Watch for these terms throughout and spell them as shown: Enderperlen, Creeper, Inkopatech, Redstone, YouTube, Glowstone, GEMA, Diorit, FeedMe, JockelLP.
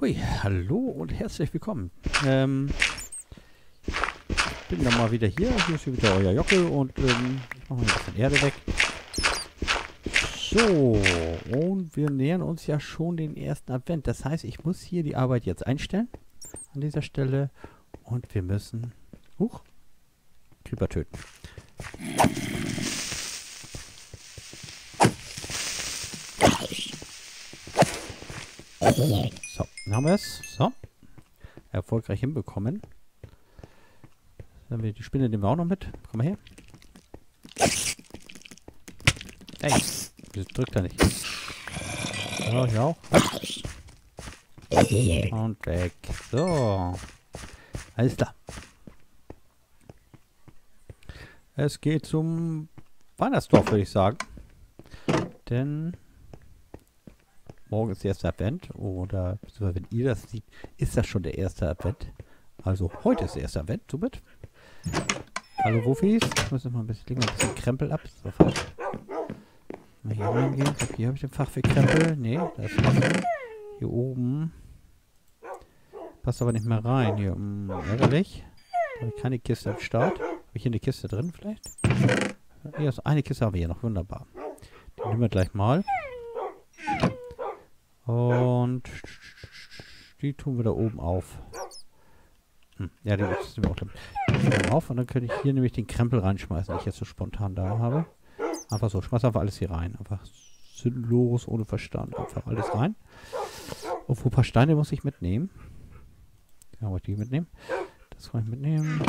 Hui, hallo und herzlich willkommen. Ich bin dann mal wieder hier. Hier ist wieder euer Jockel und ich mache mal ein bisschen Erde weg. So, und wir nähern uns ja schon den ersten Advent. Das heißt, ich muss hier die Arbeit jetzt einstellen. An dieser Stelle. Und wir müssen... Huch! Creeper töten. So, dann haben wir es. So. Erfolgreich hinbekommen. Dann haben wir die Spinne, nehmen wir auch noch mit. Komm mal her. Ey, das drückt er nicht. Ja, ich auch. Und weg. So. Alles klar. Es geht zum Weihnachtsdorf, würde ich sagen. Denn morgen ist der erste Advent. Oder wenn ihr das sieht, ist das schon der erste Advent. Also heute ist der erste Advent, somit. Hallo Rufis. Ich muss jetzt mal ein bisschen, Krempel ab. So, falsch. Mal hier reingehen. Hier habe ich den Fach für Krempel. Nee, das ist nicht. Hier oben. Passt aber nicht mehr rein. Hier, ärgerlich. Da habe ich keine Kiste am Start. Habe ich hier eine Kiste drin vielleicht? Hier ist eine Kiste, haben wir hier noch. Wunderbar. Die nehmen wir gleich mal. Und die tun wir da oben auf. Ja, die müssen wir auch damit auf. Und dann könnte ich hier nämlich den Krempel reinschmeißen, den ich jetzt so spontan da habe. Einfach so. Schmeiß einfach alles hier rein. Einfach sinnlos, ohne Verstand. Einfach alles rein. Obwohl, ein paar Steine muss ich mitnehmen. Ja, wollte ich mitnehmen. Das kann ich mitnehmen.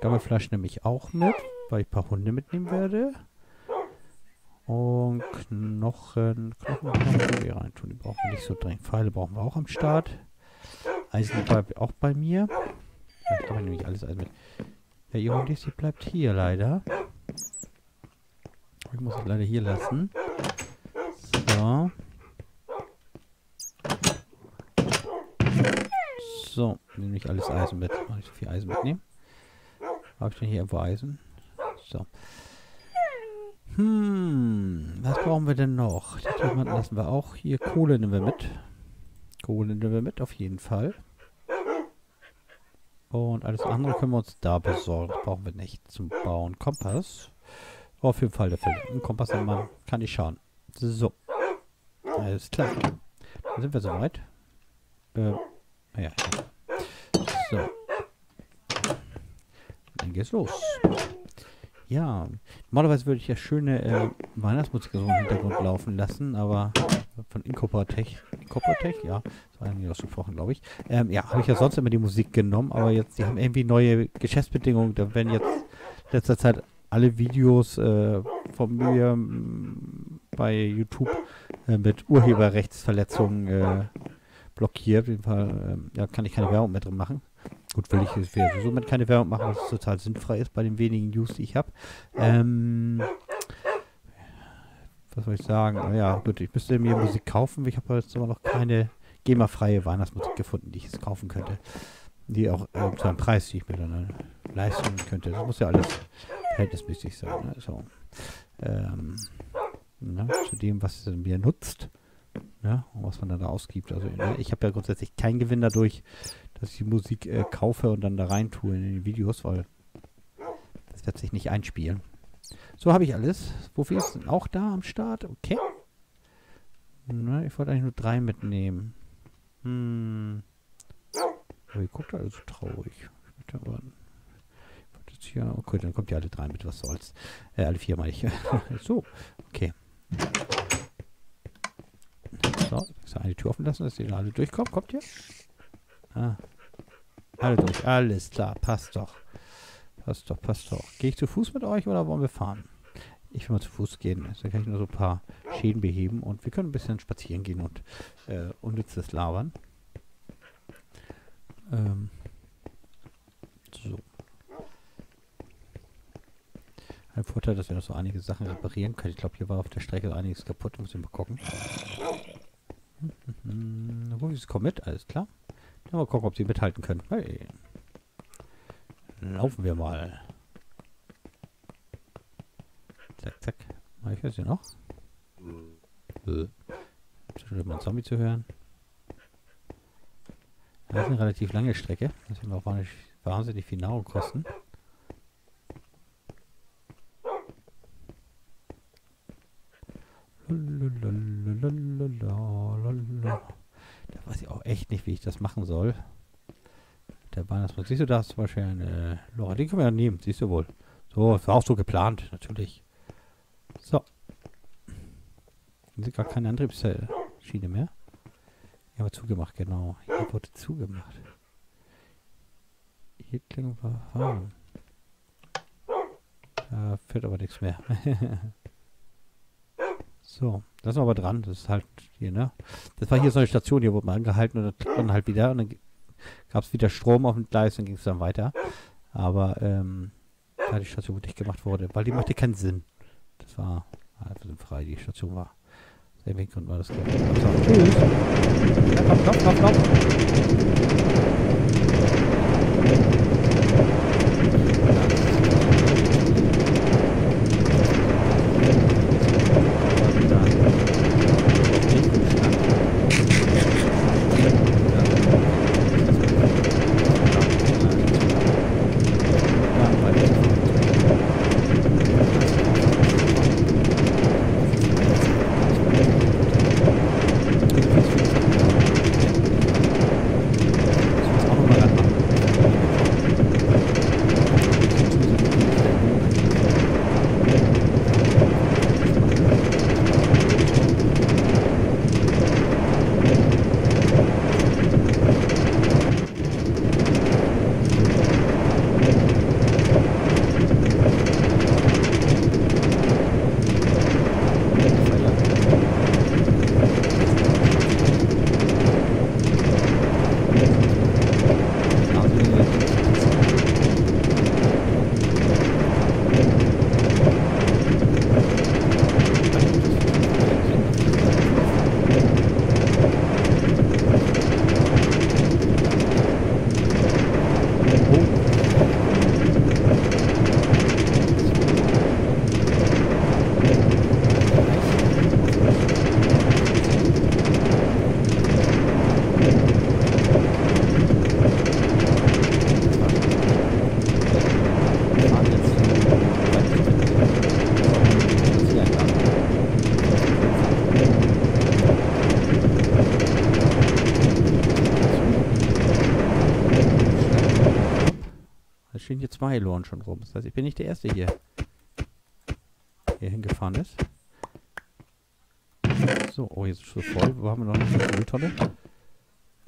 Gammelfleisch nehme ich auch mit, weil ich ein paar Hunde mitnehmen werde. Und Knochen wir reintun. Die brauchen wir nicht so dringend. Pfeile brauchen wir auch am Start. Eisen bleibt auch bei mir. Ich glaube, ich nehme nicht alles Eisen mit. Ja, ihr Hunde, sie bleibt hier leider. Ich muss es leider hier lassen. So. So, nehme ich alles Eisen mit. Nicht so viel Eisen mitnehmen. Habe ich denn hier irgendwo Eisen? So. Was brauchen wir denn noch? Den Diamanten lassen wir auch. Hier, Kohle nehmen wir mit. Kohle nehmen wir mit, auf jeden Fall. Und alles andere können wir uns da besorgen. Das brauchen wir nicht zum Bauen. Kompass. Auf jeden Fall der Fall. Ein Kompass am Mann. Kann nicht schaden. So. Alles klar. Dann sind wir soweit. Ja. So. Dann geht's los. Ja. Normalerweise würde ich ja schöne Weihnachtsmusik so im Hintergrund laufen lassen, aber von Inkopatech. Inkopatech? Ja. Das war eigentlich ausgesprochen, glaube ich. Ja, habe ich ja sonst immer die Musik genommen, aber jetzt, die haben irgendwie neue Geschäftsbedingungen. Da werden jetzt in letzter Zeit alle Videos von mir bei YouTube mit Urheberrechtsverletzungen blockiert. Auf jeden Fall ja, kann ich keine Werbung mehr drin machen. Gut, will ich jetzt sowieso mit keine Werbung machen, was total sinnfrei ist bei den wenigen News, die ich habe. Was soll ich sagen? Ja, gut, ich müsste mir Musik kaufen. Ich habe jetzt immer noch keine GEMA-freie Weihnachtsmusik gefunden, die ich jetzt kaufen könnte. Die auch zu einem Preis, die ich mir dann leisten könnte. Das muss ja alles verhältnismäßig sein. Ne? So. Zu dem, was es mir nutzt. Ja, und was man da ausgibt. Also, ich habe ja grundsätzlich keinen Gewinn dadurch, dass ich die Musik kaufe und dann da rein tue in die Videos, weil das wird sich nicht einspielen. So habe ich alles. Wofür ist denn auch da am Start? Okay. Na, ich wollte eigentlich nur 3 mitnehmen. Aber ihr guckt alle so traurig. Ich wollte jetzt hier... Okay, dann kommt ihr alle 3 mit, was soll's. Alle 4 meine ich. So, okay. So, ich soll eine Tür offen lassen, dass ihr alle durchkommt. Kommt ihr? Ah. Alle durch. Alles klar. Passt doch. Passt doch, passt doch. Gehe ich zu Fuß mit euch oder wollen wir fahren? Ich will mal zu Fuß gehen. Da kann ich nur so ein paar Schäden beheben und wir können ein bisschen spazieren gehen und unnützes labern. So. Ein Vorteil, dass wir noch so einige Sachen reparieren können. Ich glaube, hier war auf der Strecke einiges kaputt. Muss ich mal gucken. Rufis kommt mit, alles klar. Mal gucken, ob sie mithalten können. Hey. Laufen wir mal. Zack, zack. Mach ich das hier noch? Ist schon mal ein Zombie zu hören. Das ist eine relativ lange Strecke. Das wird auch wahnsinnig viel Nahrung kosten. Da weiß ich auch echt nicht, wie ich das machen soll. Der Weihnachtsmarkt. Siehst du, da ist zum Beispiel eine Lore. Den können wir ja nehmen. Siehst du wohl. So, das war auch so geplant. Natürlich. So. Hier sind gar keine Antriebsschiene mehr. Hier haben wir zugemacht, genau. Hier wurde zugemacht. Hier klingt verfahren. Da fährt aber nichts mehr. So, das ist aber dran. Das ist halt hier, ne? Das war hier so eine Station, hier wurde man angehalten und dann klickt man halt wieder und dann gab es wieder Strom auf dem Gleis und ging es dann weiter. Aber da die Station nicht gemacht wurde, weil die machte keinen Sinn. Das war einfach so frei, die Station war. Der Weg und war das gleich. Tschüss. Komm, komm, komm, komm. Hier zwei Loren schon rum. Das heißt, ich bin nicht der Erste hier, der hingefahren ist. So, oh, jetzt ist es voll. Wo haben wir noch eine Mülltonne?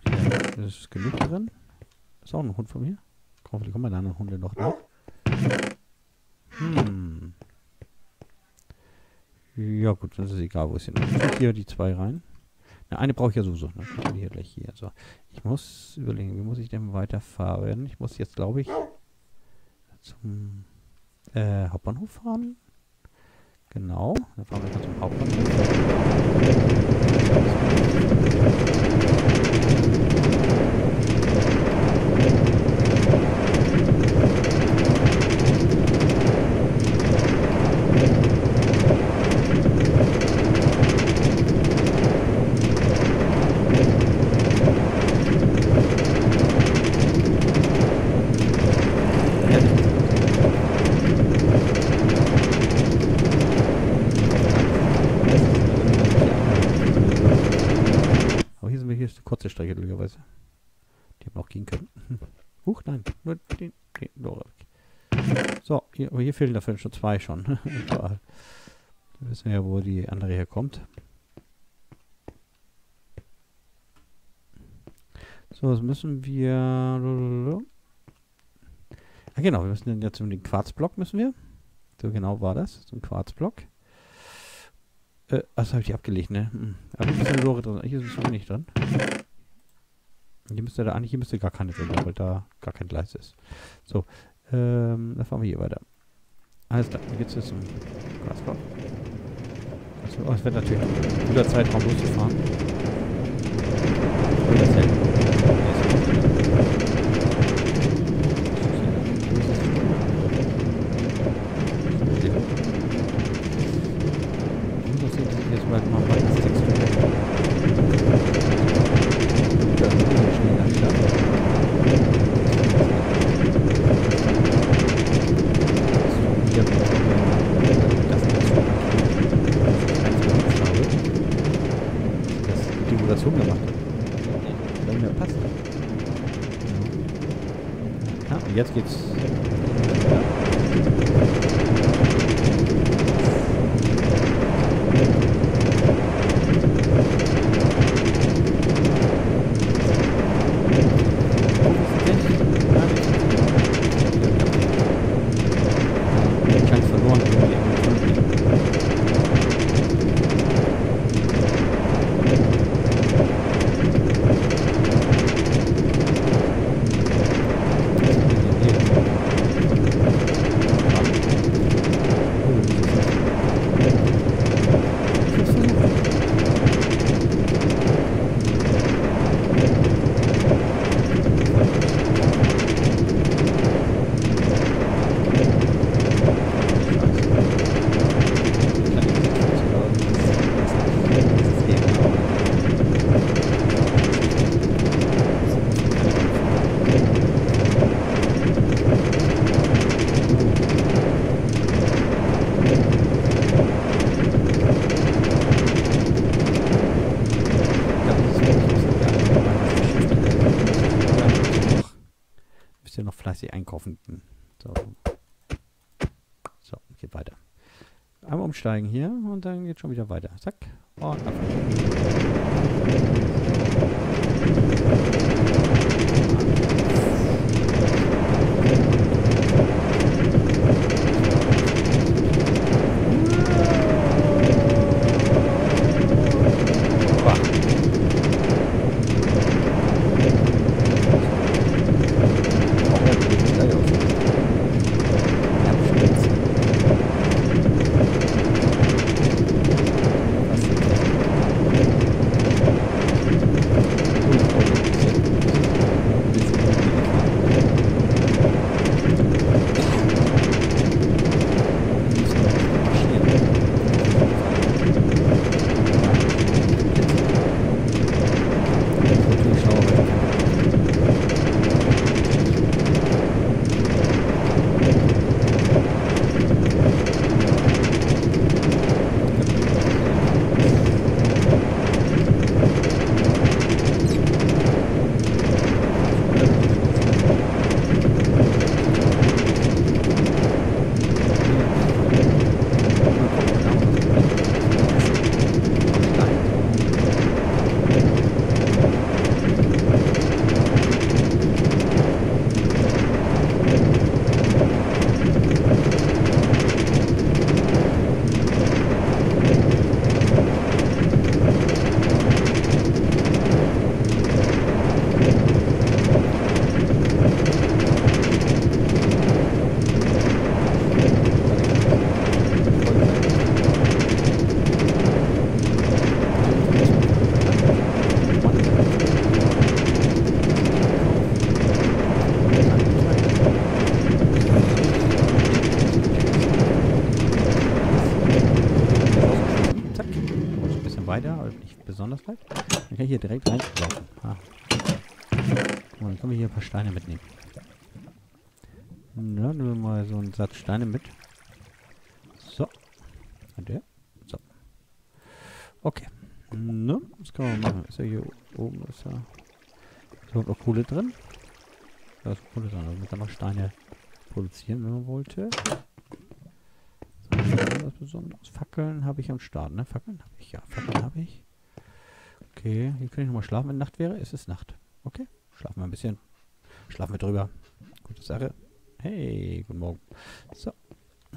Das ist genug drin. Ist auch ein Hund von mir. Komm, vielleicht kommen wir da anderen Hunde noch nach. Hm. Ja gut, das ist egal, wo es hin ist. Hier die zwei rein. Na, eine brauche ich ja sowieso. Ne? Hier gleich hier. So. Ich muss überlegen, wie muss ich denn weiterfahren? Ich muss jetzt, glaube ich, zum Hauptbahnhof fahren. Genau, dann fahren wir zum Strecke möglicherweise. Die haben auch gehen können. Huch, nein. Nur den Lore weg. So, hier fehlen dafür schon zwei schon. Wir wissen ja, wo die andere herkommt. So, jetzt müssen wir... Ah, genau, wir müssen dann jetzt um den Quarzblock müssen wir. So genau war das. Zum Quarzblock. Das habe ich abgelegt, ne? Aber hier ist eine Lore drin. Hier ist es nicht drin. Hier müsste da eigentlich, hier müsste gar keine sein, weil da gar kein Gleis ist. So, dann fahren wir hier weiter. Alles klar, hier geht's jetzt zum Glasblock. Oh, es wird natürlich ein guter Zeitraum loszufahren. Thank you. wenn mir passt. Ah, und jetzt geht's. Noch fleißig einkaufen. So. So, geht weiter. Einmal umsteigen hier und dann geht schon wieder weiter. Zack. Und ab. Besonders bleibt. Dann kann ich hier direkt reinlaufen. Ah. Und dann können wir hier ein paar Steine mitnehmen. Na, nehmen wir mal so einen Satz Steine mit. So. Und der. So. Okay. Na, was können wir machen? Ist ja hier oben, ist ja... Ist überhaupt auch Kohle drin? Da ist Kohle drin. Also man kann noch Steine produzieren, wenn man wollte. So, was Besonderes. Fackeln habe ich am Start, ne? Fackeln habe ich, ja. Fackeln habe ich. Okay, hier könnte ich nochmal schlafen, wenn Nacht wäre. Es ist Nacht. Okay, schlafen wir ein bisschen. Schlafen wir drüber. Gute Sache. Hey, guten Morgen. So,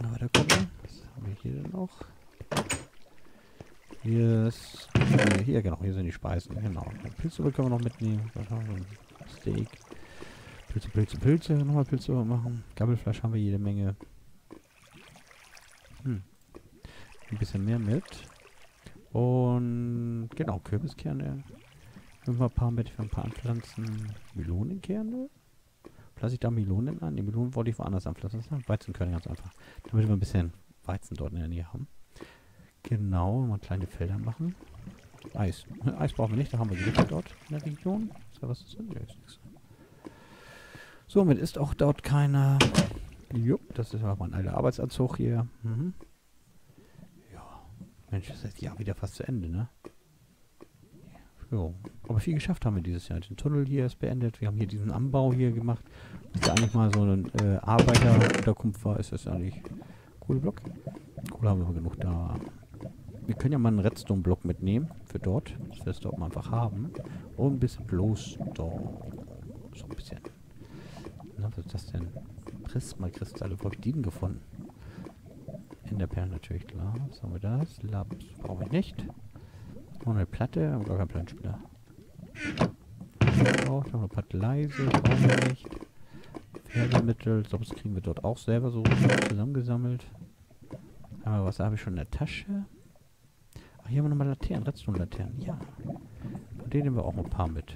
noch weiter gucken. Was haben wir hier denn noch? Hier ist... Hier, genau, hier sind die Speisen. Genau. Pilze können wir noch mitnehmen. Steak. Pilze, Pilze, Pilze. Nochmal Pilze machen. Gabelfleisch haben wir jede Menge. Ein bisschen mehr mit. Und genau, Kürbiskerne. Nehmen wir ein paar mit für ein paar anpflanzen. Melonenkerne. Pflanze ich da Melonen an? Die Melonen wollte ich woanders anpflanzen. Das ist Weizenkörner ganz einfach. Damit wir ein bisschen Weizen dort in der Nähe haben. Genau, mal kleine Felder machen. Eis. Eis brauchen wir nicht, da haben wir Glück dort in der Region. Ist da was drin? Nee, ist nichts. Somit ist auch dort keiner. Jupp, das ist aber ein alter Arbeitsanzug hier. Mhm. Mensch, das ist ja wieder fast zu Ende, ne? Jo, aber viel geschafft haben wir dieses Jahr. Den Tunnel hier ist beendet. Wir haben hier diesen Anbau hier gemacht. Das ist ja eigentlich mal so ein Arbeiterunterkunft war. Ist das eigentlich cooler Block? Kohle haben wir noch genug da. Wir können ja mal einen Redstone-Block mitnehmen. Für dort. Das wir es dort mal einfach haben. Und ein bisschen Glowstone. So ein bisschen. Na, was ist das denn? Prisma-Kristalle. Wo habe ich die denn gefunden? Enderperlen natürlich, klar. Was haben wir das? Labs brauche ich nicht. Noch eine Platte, aber gar kein Planspieler. Auch noch eine Platte leise, brauchen wir nicht. Pferdemittel, sonst kriegen wir dort auch selber so zusammengesammelt. Aber was habe ich schon in der Tasche? Ach, hier haben wir nochmal Laternen, Redstone-Laternen, ja. Von denen nehmen wir auch ein paar mit.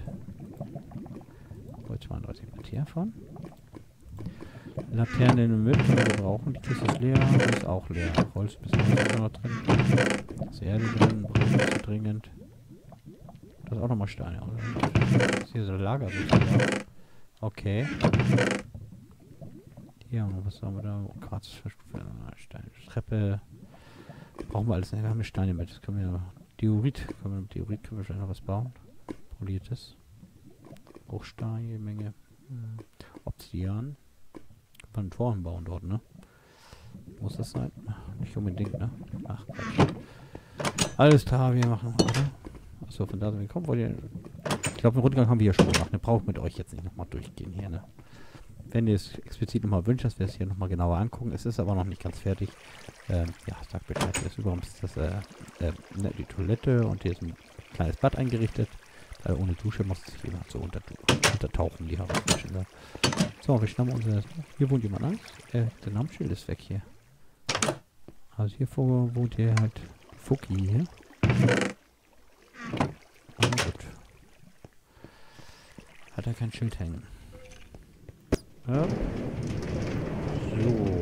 Wollte 32 Laternen von. Laternen mit, die wir brauchen. Die Kiste ist leer, die ist auch leer. Holz ist ein bisschen noch drin. Das Erde drin, brauchen wir zu dringend. Da ist auch nochmal Steine. Das ist hier so ein Lager. Okay. Hier, was haben wir da? Quarz, Verstufe, Steine, Treppe. Brauchen wir alles nicht. Wir haben Steine mit. Das können wir Diorit. Können wir mit Diorit können wir wahrscheinlich noch was bauen. Poliertes. Bruchstein, jede Menge. Obsidian. Ein Tor bauen dort, ne? Muss das sein? Nicht unbedingt, ne? Ach, Gott. Alles klar, wir machen, oder? Achso, von da sind wir gekommen. Wollt ihr... Ich glaube, den Rundgang haben wir ja schon gemacht. Ne? Braucht mit euch jetzt nicht nochmal durchgehen hier, ne? Wenn ihr es explizit nochmal wünscht, dass wir es hier nochmal genauer angucken. Es ist aber noch nicht ganz fertig. Ja, sagt Bescheid. Jetzt überhaupt ist das, ne, die Toilette und hier ist ein kleines Bad eingerichtet. Also ohne Dusche muss sich jemand so untertauchen, die Hausdusche, ne? So, wir schnappen unser... Hier wohnt jemand an. Der Namensschild ist weg hier. Also hier vor wohnt hier halt Fuki hier. Aber gut. Hat er kein Schild hängen. Ja. So.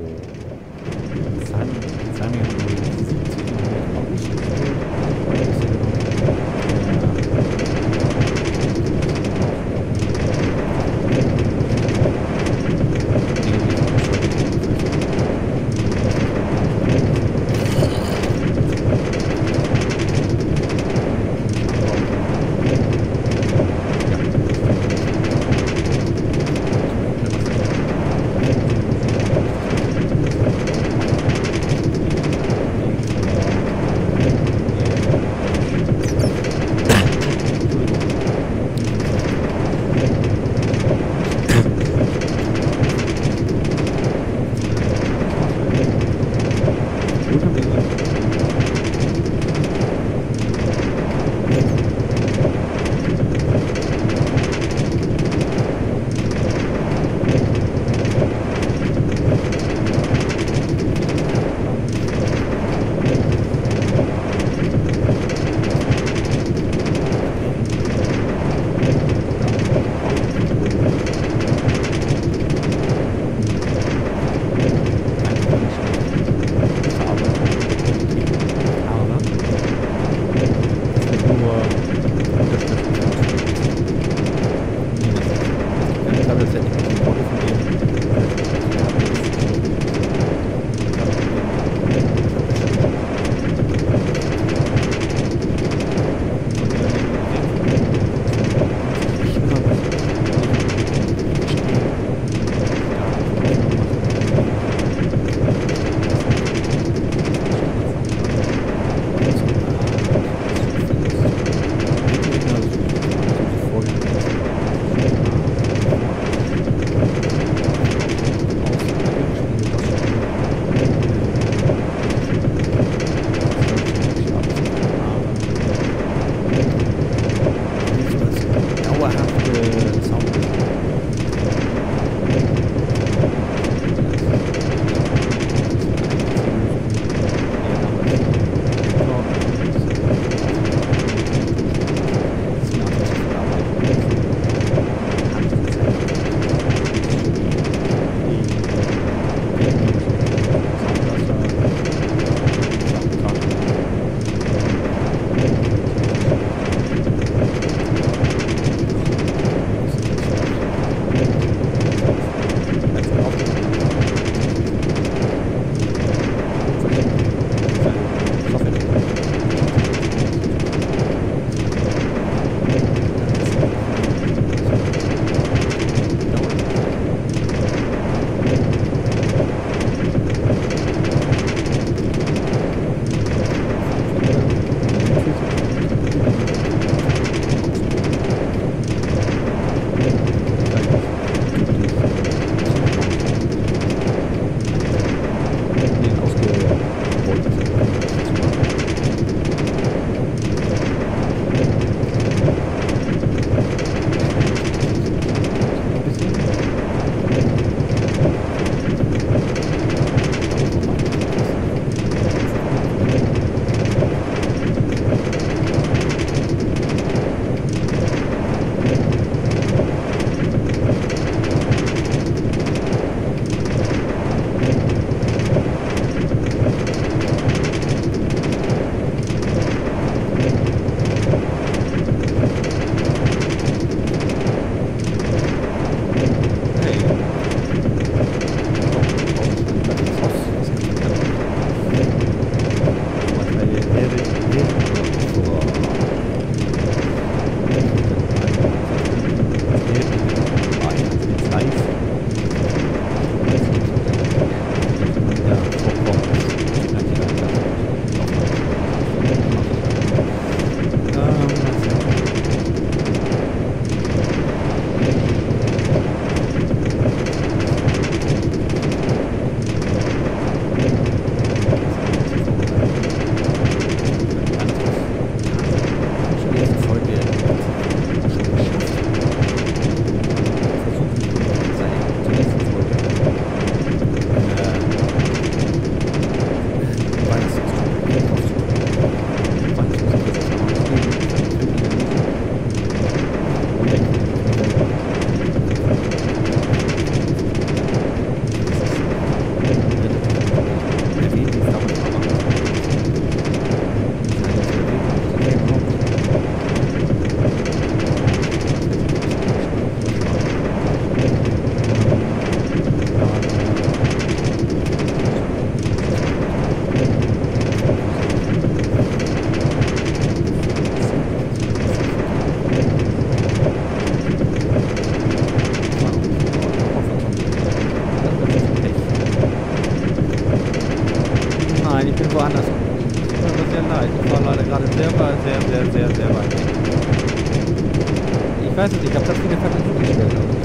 glaube, das Video fand ich wirklich schön.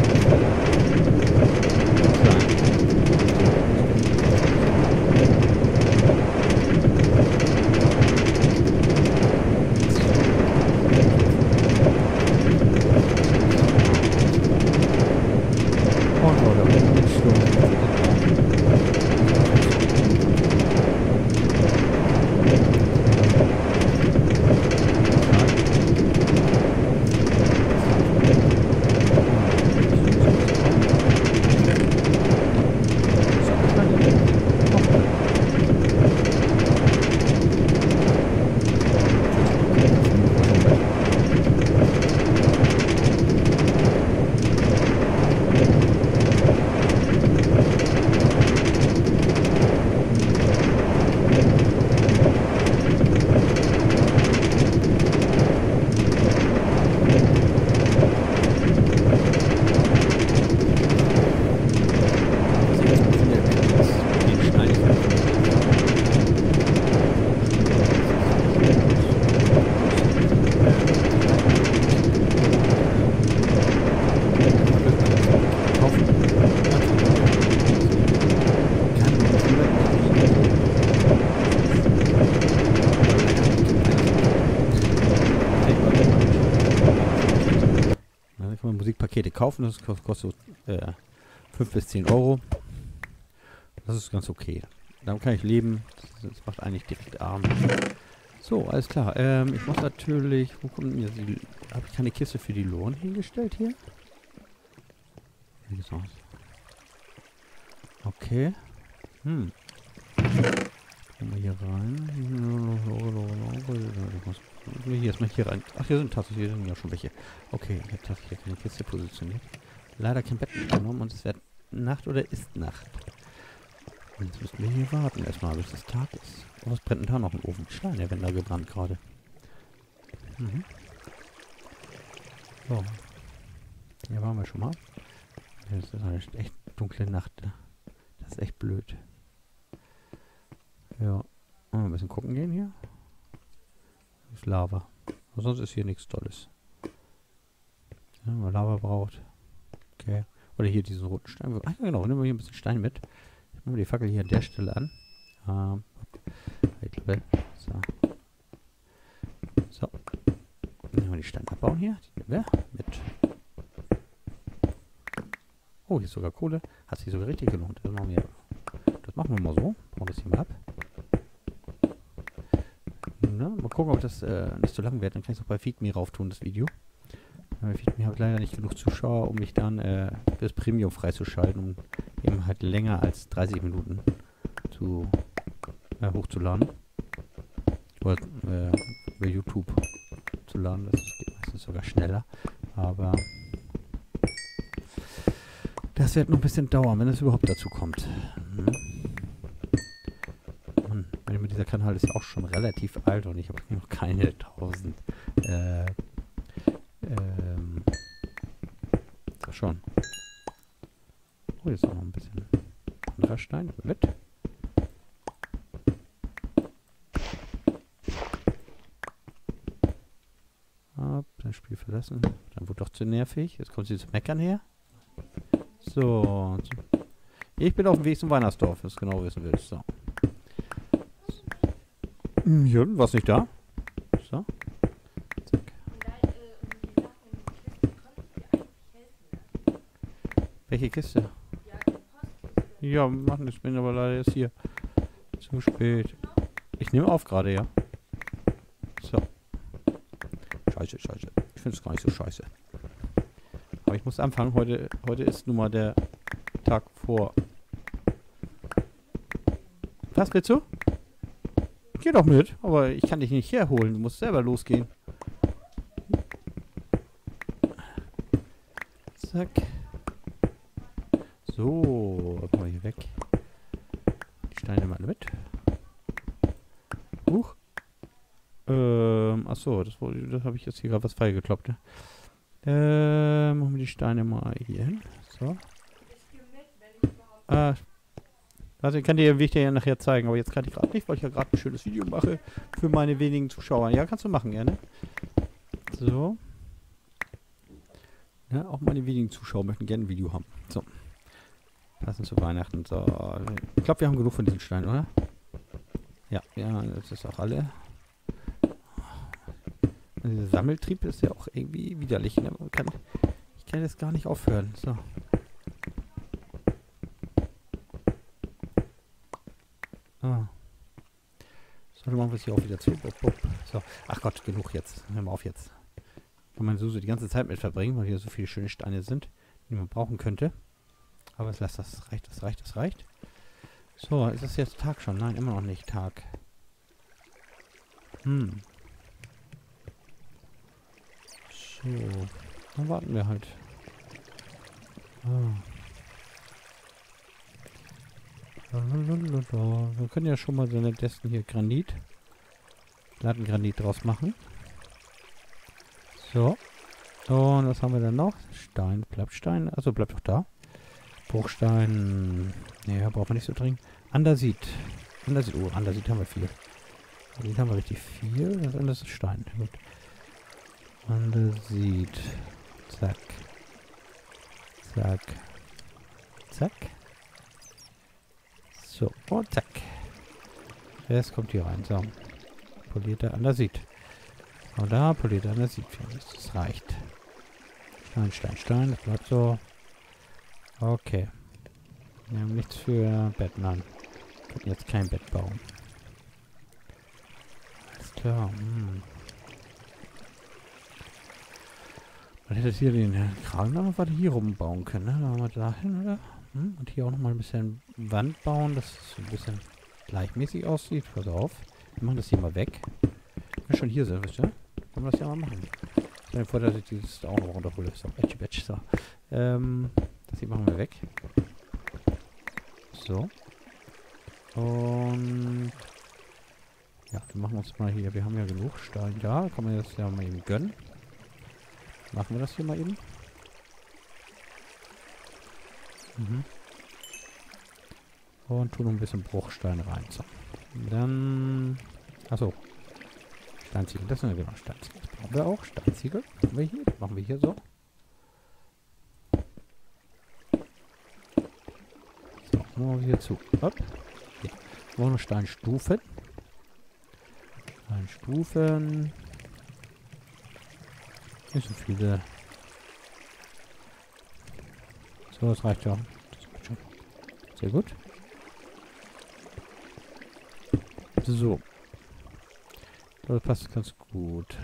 Musikpakete kaufen, das kostet 5 bis 10 Euro. Das ist ganz okay. Damit kann ich leben. Das macht eigentlich direkt arm. So, alles klar. Ich muss natürlich... Wo kommt denn die... Habe ich keine Kiste für die Loren hingestellt hier? Okay. Hm. Kommen wir hier rein. Ich muss hier erstmal hier rein. Ach, hier sind tatsächlich, hier sind ja schon welche. Okay, ich habe tatsächlich keine Kiste positioniert. Leider kein Bett mitgenommen und es wird Nacht oder ist Nacht. Und jetzt müssen wir hier warten erstmal, bis es Tag ist. Oh, es brennt da noch im Ofen. Steine werden da gebrannt gerade. Mhm. So. Hier waren wir schon mal. Das ist eine echt dunkle Nacht. Das ist echt blöd. Ja. Mal ein bisschen gucken gehen hier. Das ist Lava. Aber sonst ist hier nichts Tolles. Ja, wenn man Lava braucht. Okay. Oder hier diesen roten Stein. Ach ja, genau. Nehmen wir hier ein bisschen Stein mit. Ich nehme die Fackel hier an der Stelle an. Ich glaube, so. So. Dann nehmen wir die Steine abbauen hier. Die nehmen wir mit. Oh, hier ist sogar Kohle. Hat sich sogar richtig gelohnt. Das machen wir mal so. Bauen das hier mal ab. Mal gucken, ob das nicht so lang wird. Dann kann ich es auch bei FeedMe rauf tun, das Video. Bei FeedMe habe ich leider nicht genug Zuschauer, um mich dann das Premium freizuschalten, um eben halt länger als 30 Minuten zu hochzuladen. Oder über YouTube zu laden. Das geht meistens sogar schneller. Aber das wird noch ein bisschen dauern, wenn es überhaupt dazu kommt. Hm. Dieser Kanal ist auch schon relativ alt und ich habe noch keine 1000 schon. Oh, jetzt noch ein bisschen anderer Stein mit. Ab, das Spiel verlassen. Dann wurde doch zu nervig. Jetzt kommt sie zu meckern her. So. Ich bin auf dem Weg zum Weihnachtsdorf, wenn du genau wissen willst. So. Ja, war es nicht da? So. Zack. Welche Kiste? Ja, wir machen das, bin aber leider jetzt hier. Zu spät. Ich nehme auf gerade, ja. So. Scheiße, scheiße. Ich finde es gar nicht so scheiße. Aber ich muss anfangen. Heute ist nun mal der Tag vor. Was willst du? Geh doch mit, aber ich kann dich nicht herholen. Du musst selber losgehen. Zack. So, mal hier weg. Die Steine mal mit. Huch. Achso, das habe ich jetzt hier gerade was freigekloppt. Ne? Machen wir die Steine mal hier hin. So. Also ich kann dir den Weg ja nachher zeigen, aber jetzt kann ich gerade nicht, weil ich ja gerade ein schönes Video mache für meine wenigen Zuschauer. Ja, kannst du machen, gerne. So. Ne? Auch meine wenigen Zuschauer möchten gerne ein Video haben. So. Passend zu Weihnachten. So. Ich glaube, wir haben genug von diesen Steinen, oder? Ja, ja, das ist auch alle. Also dieser Sammeltrieb ist ja auch irgendwie widerlich. Ne? Ich kann jetzt gar nicht aufhören. So. Ah. So, dann machen wir es hier auch wieder zu. So. Ach Gott, genug jetzt. Hör mal auf jetzt. Kann man so die ganze Zeit mit verbringen, weil hier so viele schöne Steine sind, die man brauchen könnte. Aber jetzt lasst das. Das reicht, das reicht, das reicht. So, ist es jetzt Tag schon? Nein, immer noch nicht Tag. Hm. So, dann warten wir halt. Ah. Wir können ja schon mal so eine Desten hier Granit, Plattengranit draus machen. So. Und was haben wir dann noch? Stein, Plattstein. Also bleibt doch da. Bruchstein. Ne, braucht man nicht so dringend. Andersit. Andersit. Oh, Andersit haben wir viel. Andersit haben wir richtig viel. Das andere ist Stein. Gut. Andersit. Zack. Zack. Zack. So, und zack. Das kommt hier rein. So. Polierter Andersit. Und da polierter Andersit. Das reicht. Stein, Stein, Stein. Das bleibt so. Okay. Wir haben nichts für Bett, nein. Wir können jetzt kein Bett bauen. Alles klar. Hm. Man hätte jetzt hier den Kragen noch mal hier rumbauen können, ne? Dann haben wir da hin, oder? Hm? Und hier auch noch mal ein bisschen Wand bauen, dass es ein bisschen gleichmäßig aussieht. Pass auf. Wir machen das hier mal weg. Wenn wir schon hier sind, wisst ihr? Können wir das ja mal machen. Ich bin froh, dass ich dieses auch noch runterhole. So, Edge, so. Das hier machen wir weg. So. Und ja, dann machen wir uns mal hier. Wir haben ja genug Stein da. Kann man jetzt ja mal eben gönnen. Machen wir das hier mal eben. Mhm. Und tun noch ein bisschen Bruchstein rein. So. Dann. Achso. Steinziegel. Das sind ja genau Steinziegel. Das brauchen wir auch. Steinziegel. Machen wir hier so. Hier zu. Hopp. Hier. Wir brauchen Steinstufen. Steinstufen. Nicht so viele. So, das reicht ja. Das schon. Sehr gut. So. Das passt ganz gut.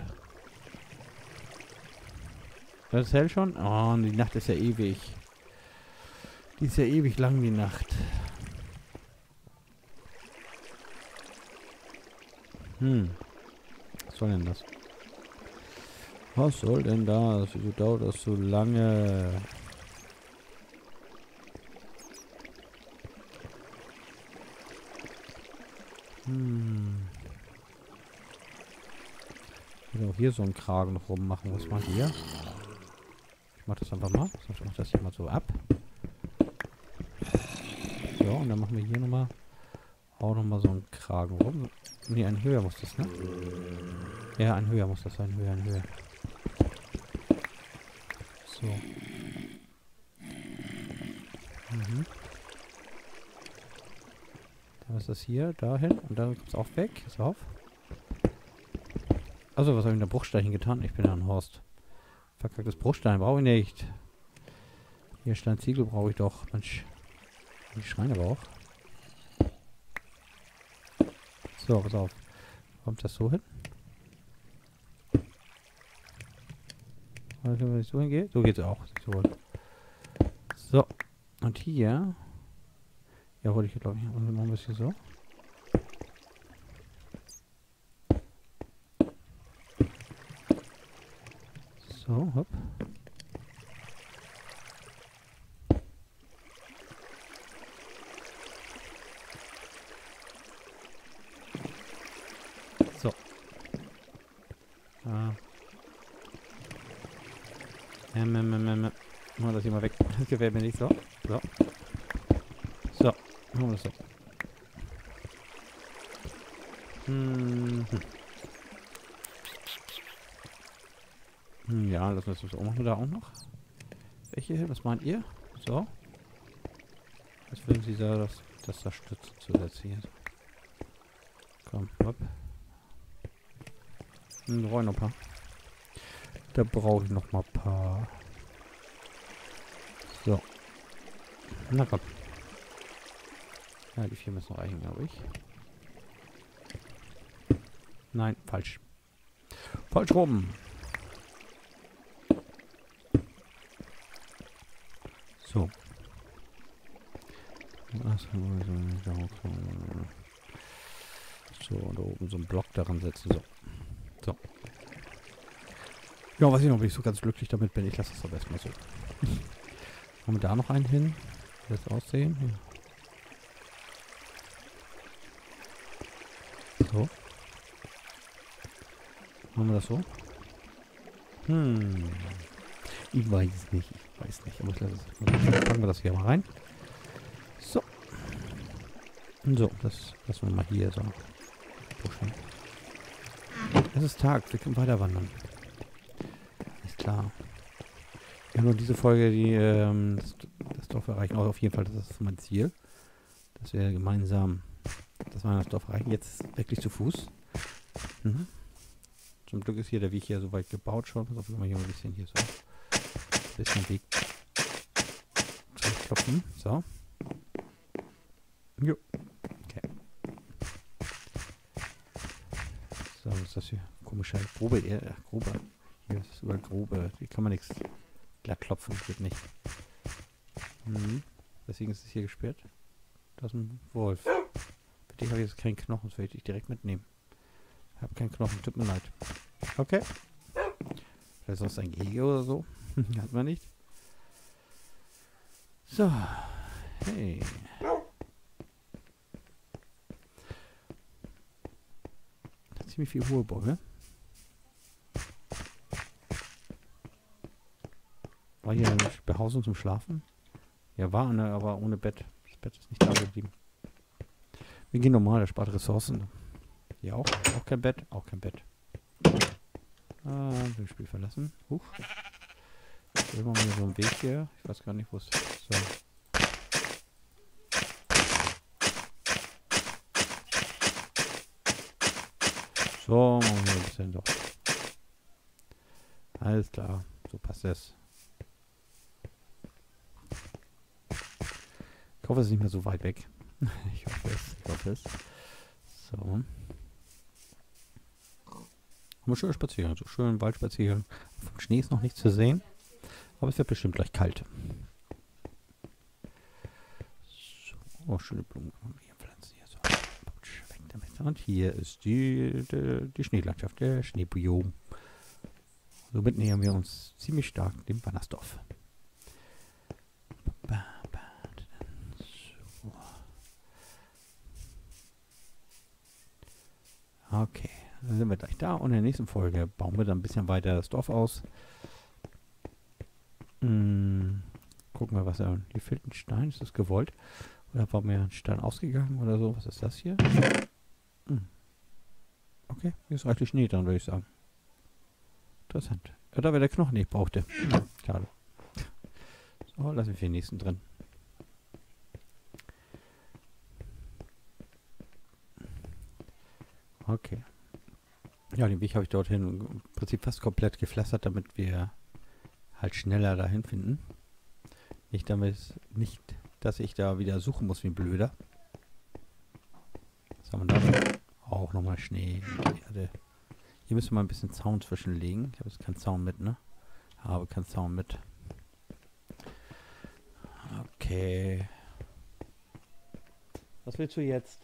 Das ist hell schon? Oh, die Nacht ist ja ewig. Die ist ja ewig lang, die Nacht. Hm. Was soll denn das? Was soll denn das? Wieso dauert das so lange? Hm. Ich will auch hier so einen Kragen noch rummachen. Was macht ihr? Ich mach das einfach mal. Ich mach das hier mal so ab. So, und dann machen wir hier nochmal auch nochmal so einen Kragen rum. Ne, ein höher muss das, ne? Ja, ein höher muss das sein. Höher, ein höher. So. Mhm. Dann ist das hier, dahin. Und dann kommt es auch weg. Ist auf. Also, was habe ich mit der Bruchstein getan? Ich bin ja ein Horst. Verkacktes Bruchstein brauche ich nicht. Hier Steinziegel brauche ich doch. Mensch. Die Schreine aber auch. So, pass auf. Kommt das so hin? Also, wenn ich so hingehe, so geht es auch. So. So. Und hier. Ja, wollte ich glaube ich. Und wir machen das hier so. So, hopp. Machen wir das hier mal weg. Das gefällt mir nicht so. So. So. Machen wir das so. Ja, lassen wir das auch noch. der hier hin, was meint ihr? So. Jetzt würden sie da, dass da Stütze zu setzen ist. Komm, hopp. Da brauche ich noch ein paar. Da brauche ich noch mal ein paar. So. Na komm. Ja, die 4 müssen reichen, glaube ich. Nein, falsch. Falsch rum. So. So, und da oben so einen Block daran setzen. So. So. Ja, weiß ich noch, ob ich so ganz glücklich damit bin. Ich lasse das aber erstmal so. Haben wir da noch einen hin? Wie das aussehen? Ja. So. Machen wir das so? Hm. Ich weiß es nicht. Ich weiß nicht. Aber ich lasse es. Packen wir das hier mal rein. So. So, das lassen wir mal hier so. Pushen. Es ist Tag. Wir können weiter wandern. Ist klar. Ja, nur diese Folge, die das Dorf erreichen. Auch auf jeden Fall, das ist mein Ziel. Dass wir gemeinsam das Weihnachtsdorf erreichen. Jetzt wirklich zu Fuß. Mhm. Zum Glück ist hier der Weg hier so weit gebaut schon. Pass auf, nochmal hier ein bisschen hier so. Ein bisschen Weg zu kloppen. So. Jo. Okay. So, was ist das hier? Komische Grube. Grube. Hier ist überall Grube. Hier kann man nichts glatt klopfen. Geht nicht. Mhm. Deswegen ist es hier gesperrt. Da ist ein Wolf. Für den habe ich jetzt keinen Knochen. Das werde ich direkt mitnehmen. Ich habe keinen Knochen. Tut mir leid. Okay. Vielleicht sonst ein Gehege oder so. Hat man nicht. So. Hey. Ziemlich viel hohe Bäume. War hier eine Behausung zum Schlafen? Ja, war eine, aber ohne Bett. Das Bett ist nicht da geblieben. Wir gehen normal, der spart Ressourcen. Hier auch. Auch kein Bett. Auch kein Bett. Ah, das Spiel verlassen. Huch. Hier machen wir so einen Weg hier. Ich weiß gar nicht, wo es ist. So. So, machen wir ein bisschen doch. Alles klar. So passt es. Ich hoffe, es ist nicht mehr so weit weg. Ich hoffe es. Ich hoffe es. So. Haben wir schön spazieren, so schön Waldspaziergang. Vom Schnee ist noch nichts zu sehen, aber es wird bestimmt gleich kalt. So, oh, schöne Blumen können wir hier pflanzen. Hier so. Weg damit. Und hier ist die Schneelandschaft, der Schneebiom. Somit nähern wir uns ziemlich stark dem Weihnachtsdorf. So. Okay. Dann sind wir gleich da und in der nächsten Folge bauen wir dann ein bisschen weiter das Dorf aus. Gucken wir, was da. Hier fehlt ein Stein, ist das gewollt? Oder war mir ein Stein ausgegangen oder so? Was ist das hier? Okay, hier ist reichlich Schnee dran, würde ich sagen. Interessant. Ja, da wäre der Knochen, den ich brauchte. Schade. So, lassen wir den nächsten drin. Okay. Ja, den Weg habe ich dorthin im Prinzip fast komplett gepflastert, damit wir halt schneller dahin finden. Nicht, dass ich da wieder suchen muss wie ein Blöder. Was haben wir da? Auch nochmal Schnee. Erde. Hier müssen wir mal ein bisschen Zaun zwischenlegen. Ich habe jetzt keinen Zaun mit, ne? Habe keinen Zaun mit. Okay. Was willst du jetzt?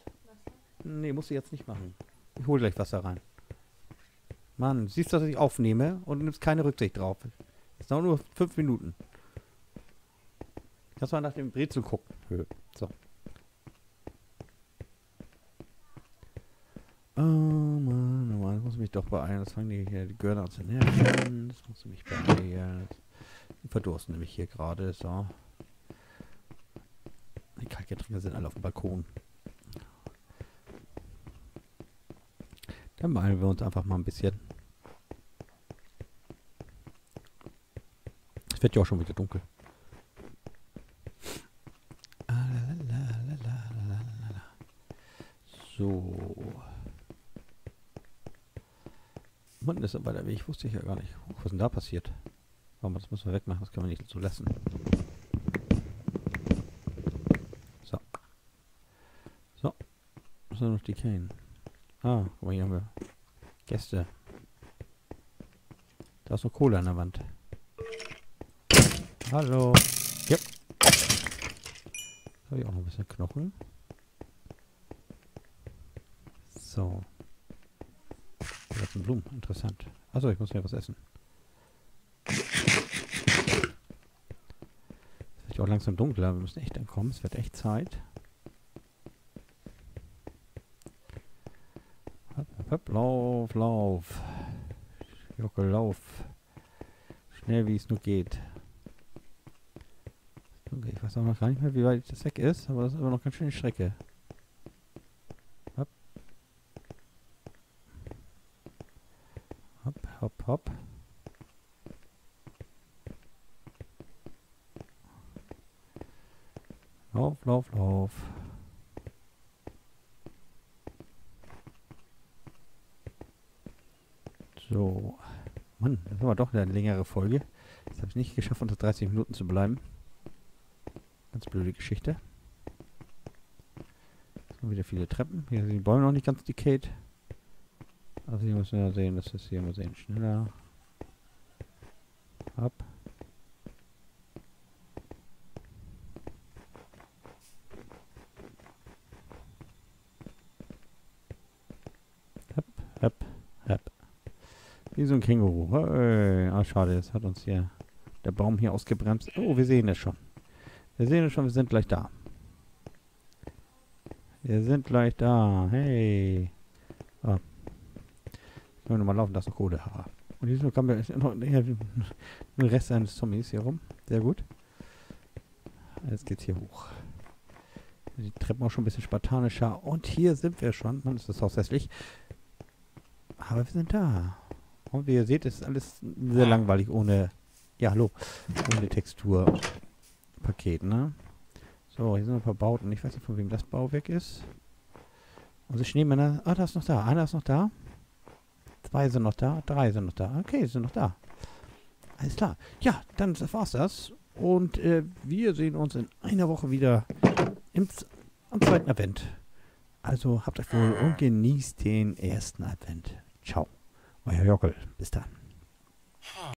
Nee, musst du jetzt nicht machen. Ich hole gleich Wasser rein. Mann, siehst du, dass ich aufnehme und nimmst keine Rücksicht drauf. Jetzt dauert nur 5 Minuten. Kannst mal nach dem Brezel gucken. So. Oh Mann, oh Mann, das muss mich doch beeilen. Das fangen die hier, die Görner zu nerven. Das muss mich beeilen. Die verdursten nämlich hier gerade. So. Die Kaltgetränke sind alle auf dem Balkon. Dann beeilen wir uns einfach mal ein bisschen. Es wird ja auch schon wieder dunkel. So. Mann, das ist aber der Weg. Wusste ich ja gar nicht. Was ist denn da passiert? Aber das müssen wir wegmachen. Das können wir nicht zulassen. So. So. Das sind noch die Kähne. Ah, guck mal, hier haben wir Gäste. Da ist noch Kohle an der Wand. Hallo. Yep. Da habe ich auch noch ein bisschen Knochen. So. Das sind Blumen. Interessant. Achso, ich muss mir was essen. Es wird auch langsam dunkler. Wir müssen echt entkommen. Es wird echt Zeit. Lauf, lauf. Jockel, lauf. Schnell, wie es nur geht. Ich weiß auch noch gar nicht mehr, wie weit das weg ist, aber das ist immer noch ganz schön die Strecke. Hopp. Hopp, hopp, hopp. Lauf, lauf, lauf. So. Mann, das war doch eine längere Folge. Jetzt habe ich nicht geschafft, unter 30 Minuten zu bleiben. Ganz blöde Geschichte. Jetzt sind wieder viele Treppen. Hier sind die Bäume noch nicht ganz decayed. Also hier müssen wir sehen, dass das hier mal sehen. Schneller. Ab. Hab, hab, hab. Wie so ein Känguru. Hey. Ah, schade, jetzt hat uns hier der Baum hier ausgebremst. Oh, wir sehen das schon. Wir sehen schon, wir sind gleich da. Wir sind gleich da. Hey. Ah. Können wir nochmal laufen, da ist noch Kohle. Und hier kam noch ein Rest eines Zombies hier rum. Sehr gut. Jetzt geht's hier hoch. Die Treppen auch schon ein bisschen spartanischer. Und hier sind wir schon. Mann, ist das Haus hässlich. Aber wir sind da. Und wie ihr seht, ist alles sehr langweilig ohne... Ja, hallo. Ohne Textur. Paket, ne? So, hier sind ein paar Bauten. Ich weiß nicht, von wem das Bauwerk ist. Unsere Schneemänner... Ah, da ist noch da. Einer ist noch da. Zwei sind noch da. Drei sind noch da. Okay, sind noch da. Alles klar. Ja, dann war's das. Und wir sehen uns in einer Woche wieder am zweiten Advent. Also habt euch wohl und genießt den ersten Advent. Ciao. Euer Jockel. Bis dann.